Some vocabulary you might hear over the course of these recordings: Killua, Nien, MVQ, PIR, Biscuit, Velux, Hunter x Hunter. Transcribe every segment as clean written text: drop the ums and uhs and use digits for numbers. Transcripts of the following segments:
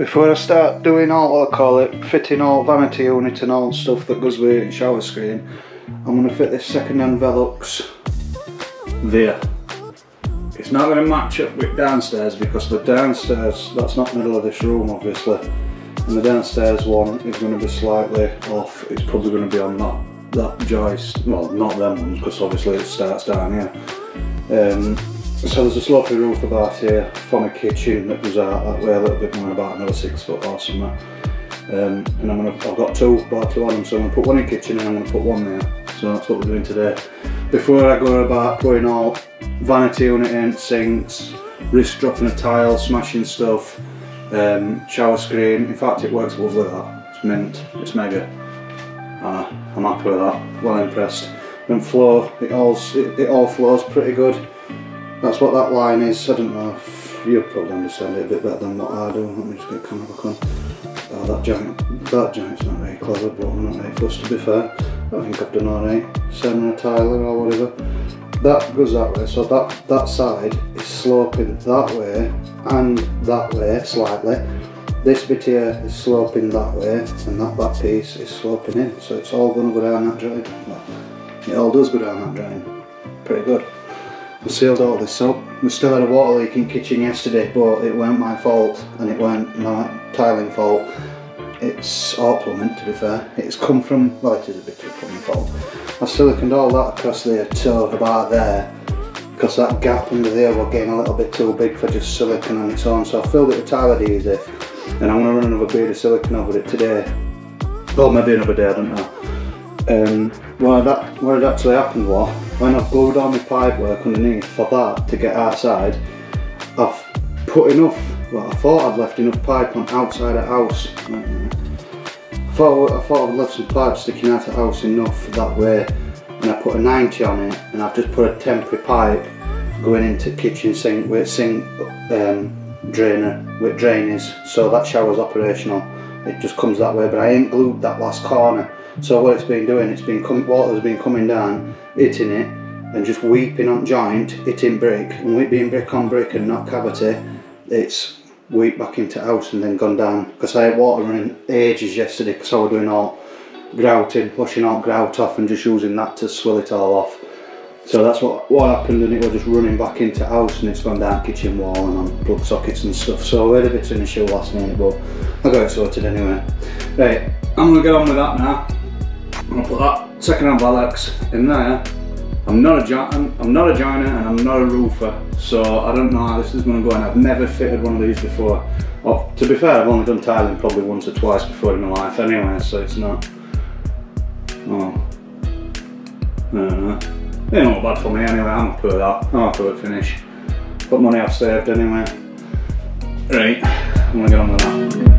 Before I start doing all what I call it, fitting all vanity unit and all stuff that goes with it, shower screen, I'm going to fit this second-hand Velux there. It's not going to match up with downstairs because the downstairs, that's not middle of this room obviously, and the downstairs one is going to be slightly off. It's probably going to be on that joist, well not them ones because obviously it starts down here. So there's a slopey roof about here from a kitchen that goes out that way a little bit more, about another 6 foot or something. And I've got two by two on them, so I'm going to put one in the kitchen and I'm going to put one there. So that's what we're doing today. Before I go about putting all vanity on it in, sinks, risk dropping a tile, smashing stuff, shower screen, in fact it works lovely that. It's mint, it's mega. I'm happy with that, well impressed. And floor, it all flows pretty good. That's what that line is. I don't know if you probably understand it a bit better than what I do. Let me just get camera back on. Oh, that giant's not very clever, but I'm not very fussed to be fair. I don't think I've done alright. Sending a tile or whatever. That goes that way, so that side is sloping that way and that way slightly. This bit here is sloping that way and that back piece is sloping in. So it's all going to go down that drain. It all does go down that drain. Pretty good. I sealed all this up. We still had a water leak in the kitchen yesterday, but it weren't my fault and it weren't my tiling fault. It's all plumbing to be fair. It's come from, well it is a bit of plumbing fault. I siliconed all that across there to about there because that gap under there was getting a little bit too big for just silicon on its own, so I filled it with tile adhesive and I'm going to run another bead of silicon over it today. Or maybe another day, I don't know. What had actually happened was, when I've glued all my pipe work underneath for that to get outside, I've put enough, well I thought I'd left enough pipe on outside the house. I thought I'd left some pipe sticking out of the house enough that way, and I put a 90 on it and I've just put a temporary pipe going into kitchen sink with sink drainer, with drain is, so that shower's operational. It just comes that way, but I ain't glued that last corner. So what it's been doing, water's been coming down, hitting it, and just weeping on joint, hitting brick, and being brick on brick and not cavity, it's weeped back into house and then gone down. Because I had water running ages yesterday, because I was doing all grouting, washing all grout off and just using that to swill it all off. So that's what happened, and it was just running back into house and it's gone down kitchen wall and on plug sockets and stuff. So I had a bit of an issue last night, but I got it sorted anyway. Right, I'm gonna get on with that now. I'm gonna put that second-hand Velux in there. I'm not a joiner and I'm not a roofer, so I don't know how this is gonna go, and I've never fitted one of these before. Well, to be fair, I've only done tiling probably once or twice before in my life anyway, so it's not, oh, I don't know. It ain't bad for me anyway, I'm happy with that. I'm happy with finish. But money I've saved anyway. Right, I'm gonna get on with that.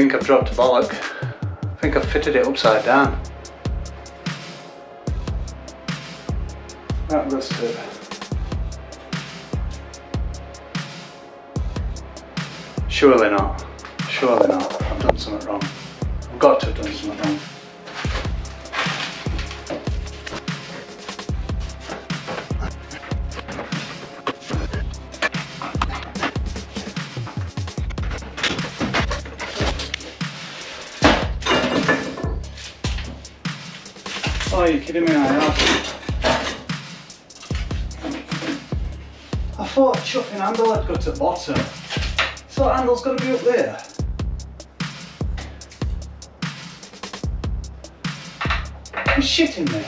think I've dropped a bollock. I think I've fitted it upside down. That looks good. Surely not. Surely not. I've done something wrong. I've got to have done something wrong. Oh, you're kidding me, I have. I thought a chucking handle had got to the bottom. So that handle's got to be up there. You're shitting me.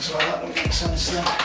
So that don't make sense now.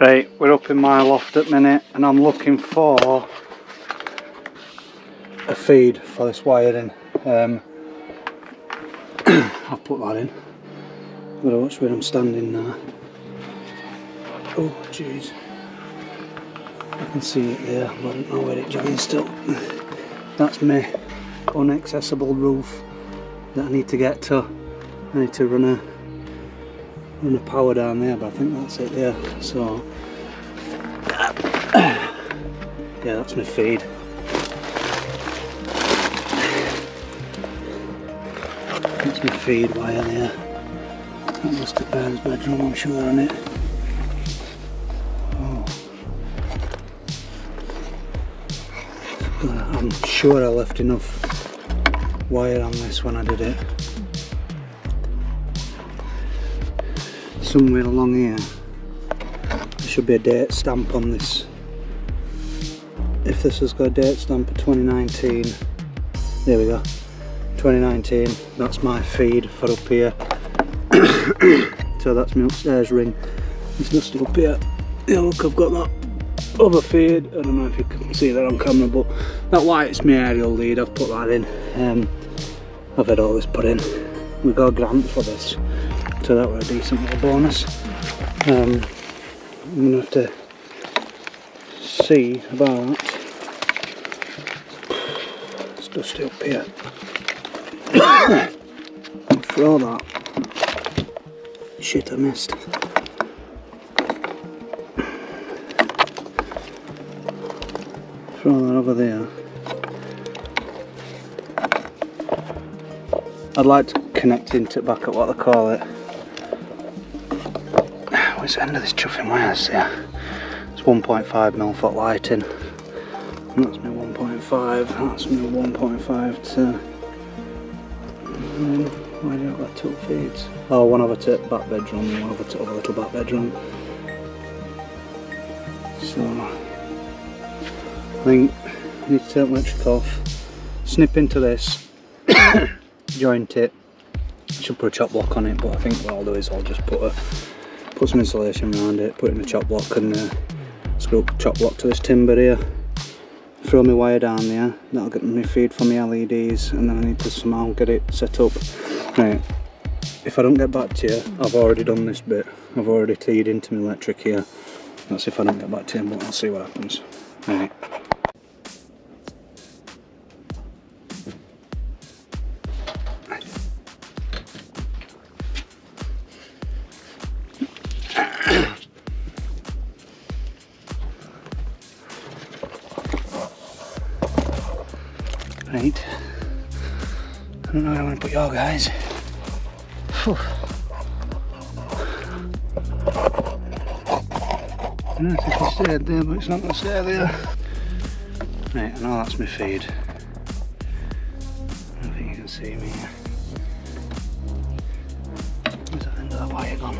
Right, we're up in my loft at the minute and I'm looking for a feed for this wiring. I'll put that in. I've got to watch where I'm standing now. Oh, jeez. I can see it there, but I don't know where it joins still. That's my inaccessible roof that I need to get to. I need to run the power down there, but I think that's it there. So yeah, that's my feed. That's my feed wire there. That must have been his bedroom, I'm sure, on it. Oh. I'm sure I left enough wire on this when I did it. Somewhere along here there should be a date stamp on this. If this has got a date stamp of 2019, there we go, 2019, that's my feed for up here. So that's my upstairs ring. It's not still up here. Yeah, look, I've got that other feed. I don't know if you can see that on camera, but that white's my aerial lead. I've put that in. I've had all this put in. We got a grant for this, so that were a decent little bonus. I'm gonna have to see about that. It's dusty up here. Throw that. Shit, I missed. Throw that over there. I'd like to connect into it back at what they call it. Where's the end of this chuffing wires here? It's 1.5mm foot lighting. That's my 1.5, that's my 1.5 to... why do I got two feeds? Oh, one over to back bedroom and one over to other little back bedroom. So... I think I need to turn the electric off, snip into this, joint it. I should put a chop block on it, but I think what I'll do is I'll just put some insulation around it, put it in a chop block and screw up the chop block to this timber here. Throw my wire down there, that'll get me feed for my LEDs, and then I need to somehow get it set up. Right, if I don't get back to you, I've already done this bit. I've already teed into my electric here. That's if I don't get back to you, but I'll see what happens. Right. Right. I don't know where I want to put y'all guys. Whew. I don't know if I can stay there, but it's not going to stay there. Right, I know that's my feed. I don't think you can see me here. Where's that end of that wire gone?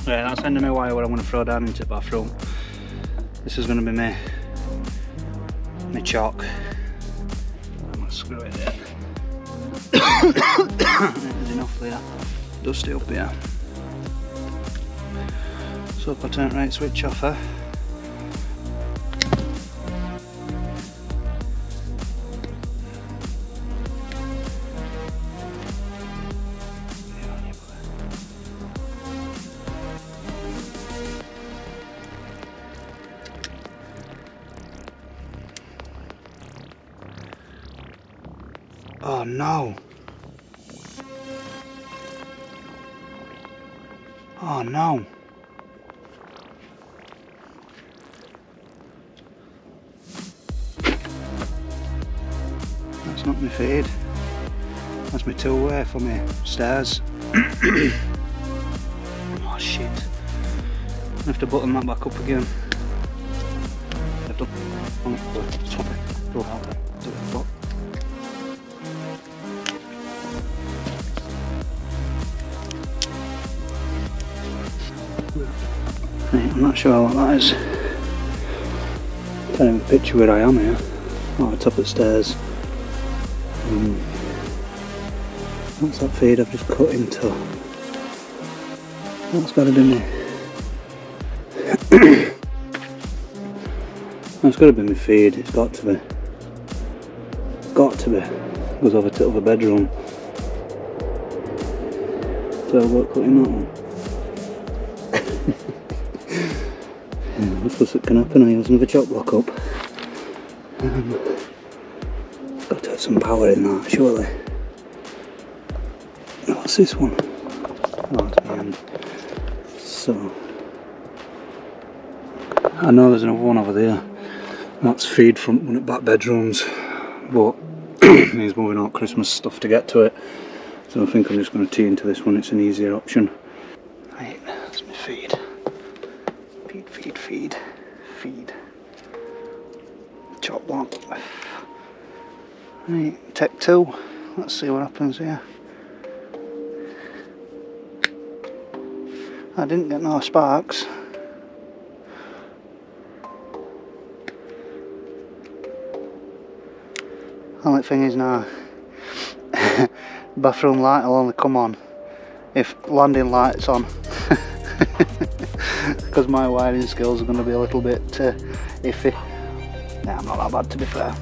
Right, that's the end of my wire where I'm going to throw down into the bathroom. This is going to be my chalk. I'm going to screw it in. There's enough there. Dusty up here. So if I turn right switch off her. Oh no! Oh no! That's not my feed. That's my two-way for me stairs. Oh shit! I have to button that back up again. I've done it. Stop it. Go out there. Do it. I'm not sure what that is. I can't even picture where I am here. Oh, top of the stairs. What's that feed I've just cut into? That's got to be me. That's got to be my feed, it's got to be. Got to be. Goes over to the other bedroom. So I've got cutting that one. What's that can happen? I use another chop block up. Got to have some power in that, surely. What's this one? Oh, it's my end. So, I know there's another one over there. That's feed from one of the back bedrooms, but he's moving all Christmas stuff to get to it. So I think I'm just going to tee into this one. It's an easier option. Right, that's my feed. Feed. feed. Chop one. Right, take two. Let's see what happens here. I didn't get no sparks. Only thing is now, bathroom light will only come on if landing light's on, because my wiring skills are going to be a little bit iffy. Nah, I'm not that bad to be fair.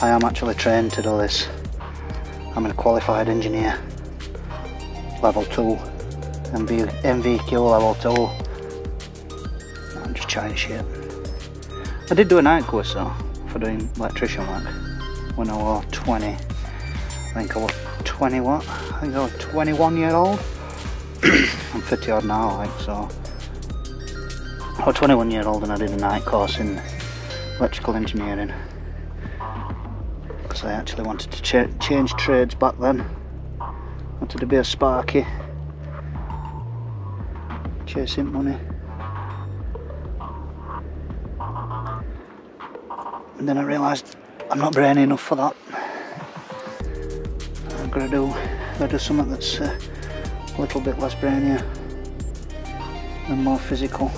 I am actually trained to do this. I'm a qualified engineer, level 2, MVQ level 2. I'm just trying shit. I did do a night course though, for doing electrician work, when I was 20. I think I was 21. I think I was 21 year old. I'm 50 odd now, like, so. I was 21 year old and I did a night course in electrical engineering, because I actually wanted to change trades back then. Wanted to be a sparky, chasing money. And then I realised I'm not brainy enough for that. I've got to do something that's a little bit less brainier and more physical.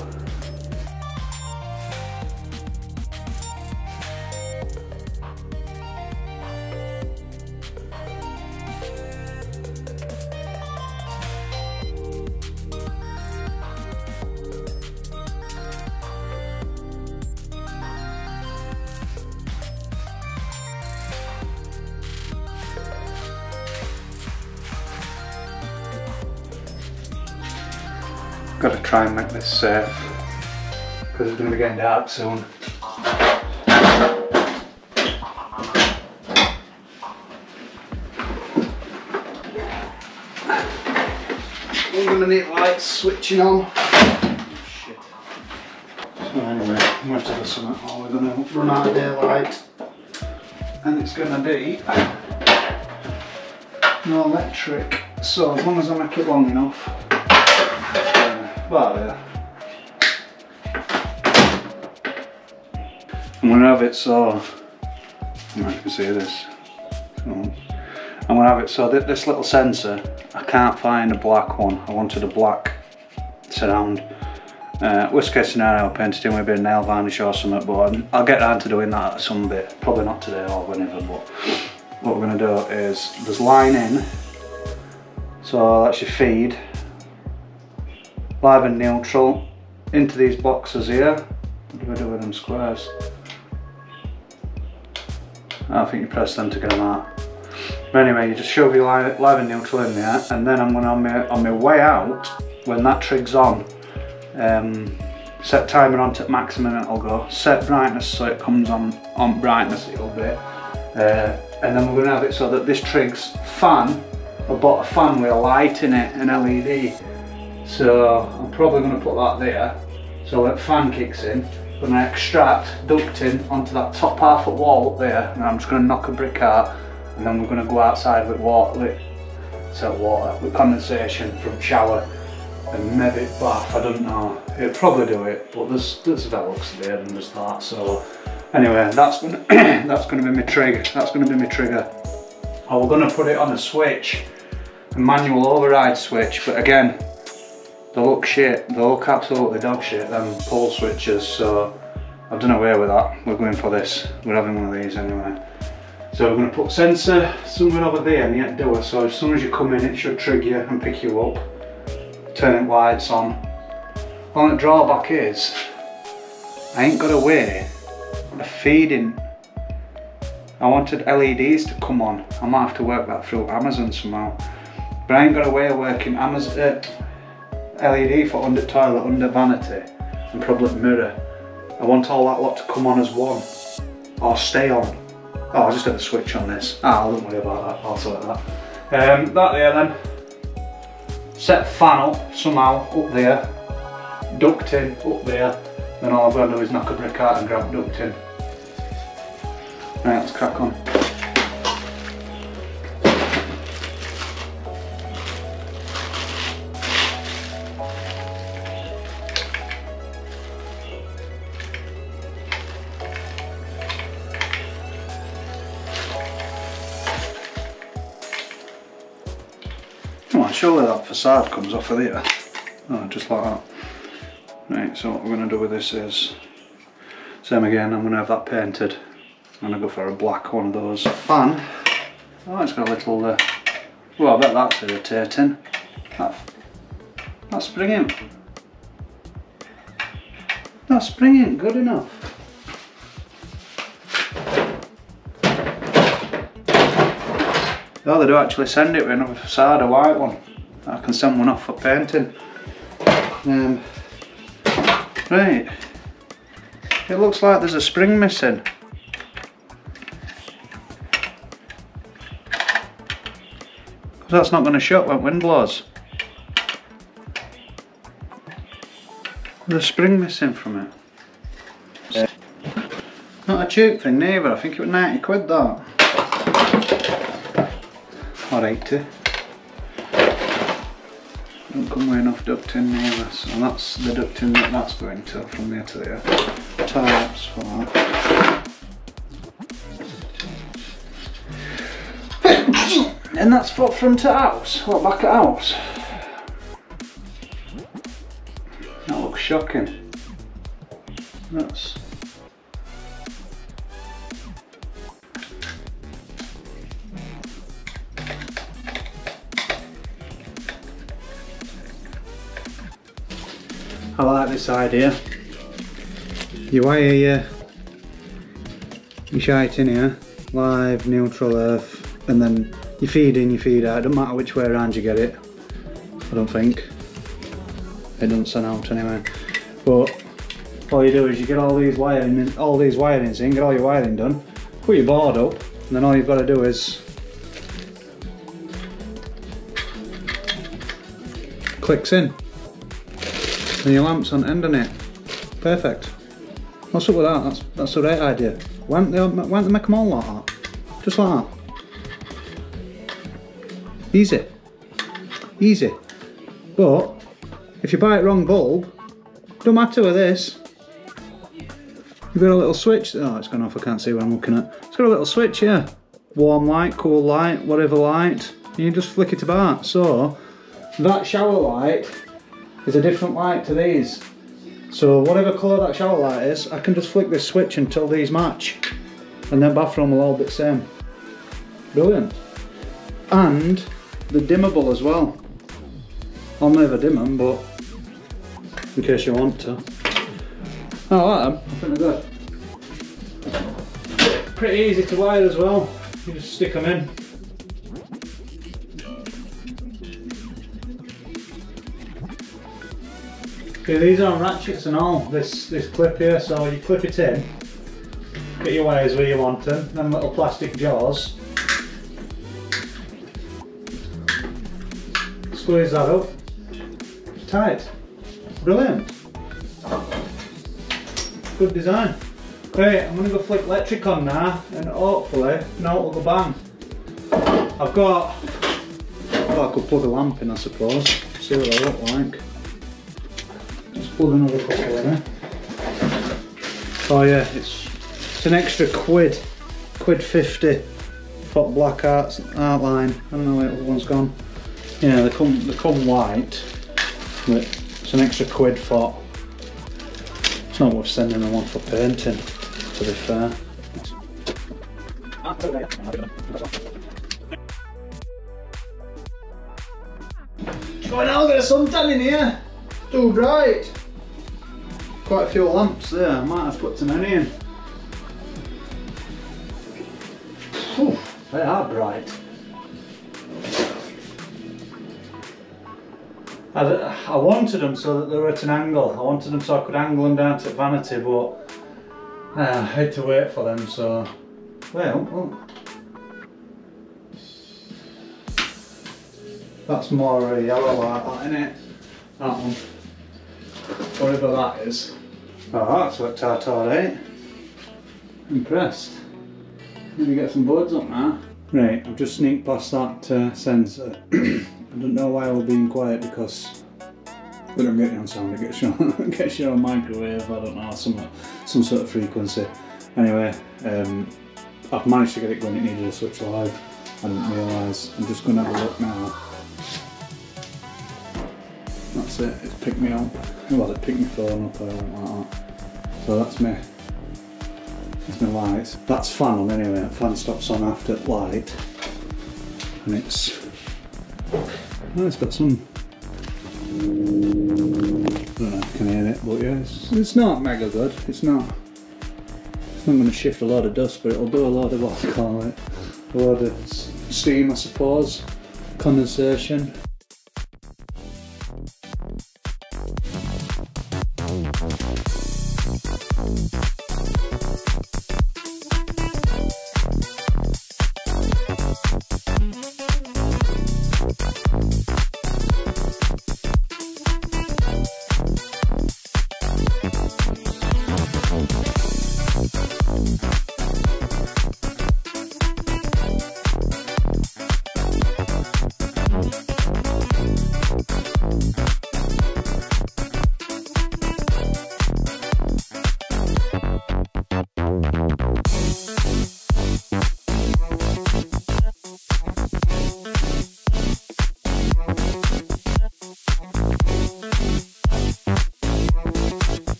Gotta try and make this safe, because it's gonna be getting dark soon. I'm gonna need lights switching on. Shit. So anyway, I'm gonna have to do something, or we're gonna run out of daylight. And it's gonna be no electric. So as long as I make it long enough. Well, I'm going to have it so, I don't know if you can see this, I'm going to have it so that this little sensor, I can't find a black one. I wanted a black surround. Worst case scenario, I painted in with a bit of nail varnish or something, but I'll get around to doing that at some bit, probably not today or whenever. But what we're going to do is, there's line in, so that's your feed. Live and neutral into these boxes here. What do we do with them squares? I think you press them to get them out. But anyway, you just shove your live and neutral in there, and then I'm going to, on my way out, when that trig's on, set timer on to maximum, it'll go. Set brightness so it comes on brightness, it'll be. And then we're going to have it so that this trig's fan, I bought a fan with a light in it, an LED. So I'm probably going to put that there, so that fan kicks in. I'm going to extract ducting onto that top half of the wall up there, and I'm just going to knock a brick out, and then we're going to go outside with with condensation from shower, and maybe bath, I don't know. It'll probably do it, but there's Velux there and there's that. So anyway, that's going to be my trigger. That's going to be my trigger. Oh, we're going to put it on a switch, a manual override switch, but again, they look shit, they look absolutely dog shit, them pole switches, so I've done away with that. We're going for this, we're having one of these anyway. So we're going to put sensor somewhere over there and yet do it, so as soon as you come in it should trigger you and pick you up. Turn it lights on. Only drawback is, I ain't got a way of feeding. I wanted LEDs to come on, I might have to work that through Amazon somehow. But I ain't got a way of working Amazon, LED for under toilet, under vanity, and probably mirror. I want all that lot to come on as one, or stay on. Oh, I just had a switch on this. Ah, don't worry about that, I'll sort that. That there then. Set fan up, somehow, up there. Ducting, up there. Then all I've got to do is knock a brick out and grab ducting. Right, let's crack on. surely that facade comes off of there. Oh, just like that. Right, so what we're going to do with this is, same again, I'm going to have that painted. I'm going to go for a black one of those. Fan. Oh, it's got a little, well, I bet that's irritating. That's brilliant. That's brilliant, good enough. Oh, they do actually send it with another facade, a white one. I can send one off for painting. Right, it looks like there's a spring missing. Because that's not going to shut when wind blows. There's a spring missing from it. Not a cheap thing neither, I think it was 90 quid that. Or 80. Don't come with enough ducting neither, and that's the ducting that's going to, from there to there. Tarps for that. And that's from to house, well back at house. That looks shocking. That's... I like this idea. You wire your shite in here, live, neutral earth, and then you feed in, you feed out. It doesn't matter which way around you get it, I don't think. It doesn't send out anyway. But all you do is you get all these wirings in, get all your wiring done, put your board up, and then all you've got to do is clicks in. And your lamp's on end on it. Perfect. What's up with that? That's a great idea. Why don't they make them all like that? Just like that. Easy. Easy. But if you buy it wrong bulb, don't matter with this. You've got a little switch. Oh, it's gone off. I can't see what I'm looking at. It's got a little switch here. Warm light, cool light, whatever light. And you just flick it about. So that shower light is a different light to these. So whatever colour that shower light is, I can just flick this switch until these match. And then bathroom will all be the same. Brilliant. And the dimmable as well. I'll never dim them, but in case you want to. I like them, I think they're good. Pretty easy to wire as well. You just stick them in. Okay, these are on ratchets and all, this clip here, so you clip it in, get your wires where you want them, then little plastic jaws. Squeeze that up, tight, brilliant, good design. Right, I'm going to go flick electric on now and hopefully now it'll go bang. I've got, well, I could plug a lamp in I suppose, see what they look like. Plug another couple in there. Oh yeah, it's an extra £1.50 for black outline. I don't know where the one's gone. Yeah, they come white, but it's an extra £1 for. It's not worth sending them one for painting, to be fair. Going out there, suntan in here. Too bright. Quite a few lamps there, I might have put too many in. Ooh, they are bright. I wanted them so that they were at an angle, I wanted them so I could angle them down to vanity, but I had to wait for them, so... Well, oh. That's more a yellow light, that, isn't it? That one. Whatever that is. Oh, that's looked out alright. Impressed. Let me get some boards up now. Right, I've just sneaked past that sensor. I don't know why I was being quiet because we don't get you on sound, it gets you on, gets you on microwave, I don't know, some sort of frequency. Anyway, I've managed to get it when it needed a switch live. I didn't realise. I'm just going to have a look now. That's it, it's picked me up. Well, it picked my phone up, I went like that. So that's me. That's my lights. That's fan on anyway, the fan stops on after light. And it's... well, it's got some... I don't know if you can hear it, but yeah, it's not mega good. It's not going to shift a lot of dust, but it'll do a lot of, what I call it, a lot of steam, I suppose, condensation.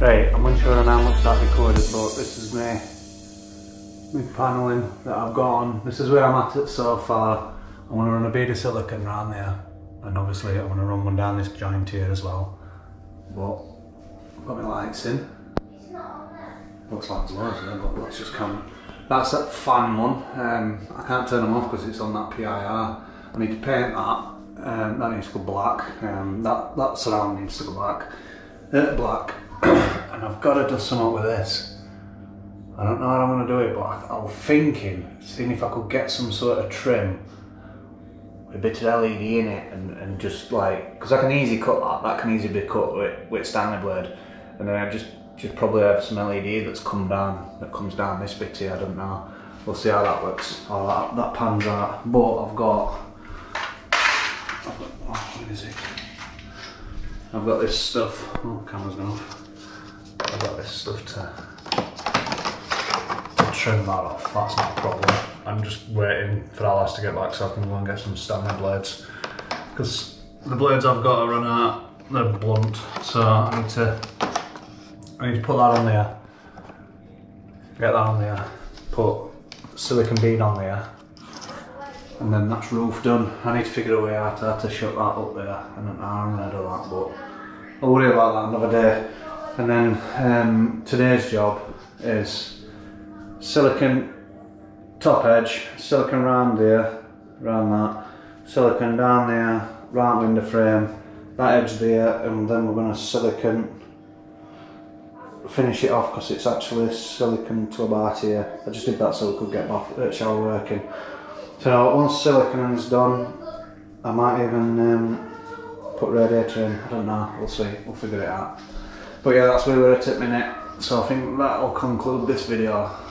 Right, I'm unsure on how much that recorded, but this is my panelling that I've got on. This is where I'm at it so far. I want to run a bead of silicone round there, and obviously I want to run one down this joint here as well. But I've got my lights in. It's not on there. Looks like there's loads there, but let's just come. That's that fan one. I can't turn them off because it's on that PIR. I need to paint that. That needs to go black. That surround needs to go black. Black. And I've got to do something with this. I don't know how I'm going to do it, but I was thinking, seeing if I could get some sort of trim with a bit of LED in it and just like, because I can easily cut that can easily be cut with Stanley blade, and then I just probably have some LED that comes down this bit here, I don't know. We'll see how that looks, or that pans out. But I've got oh, what is it? I've got this stuff, oh, the camera's gone off. I've got this stuff to trim that off. That's not a problem. I'm just waiting for our lads to get back so I can go and get some Stanley blades, because the blades I've got are run out, they're blunt, so I need to put that on there, get that on there, put silicon bead on there, and then that's roof done. I need to figure a way out how to shut that up there. I don't know how I'm going to do that, but I'll worry about that another day. And then today's job is silicon top edge, silicon round there, round that, silicon down there, round window frame, that edge there, and then we're going to silicon finish it off, because it's actually silicon to about here. I just did that so we could get that shower working. So once silicon's done, I might even put radiator in, I don't know, we'll see, we'll figure it out. But yeah, that's where we're at minute, so I think that'll conclude this video.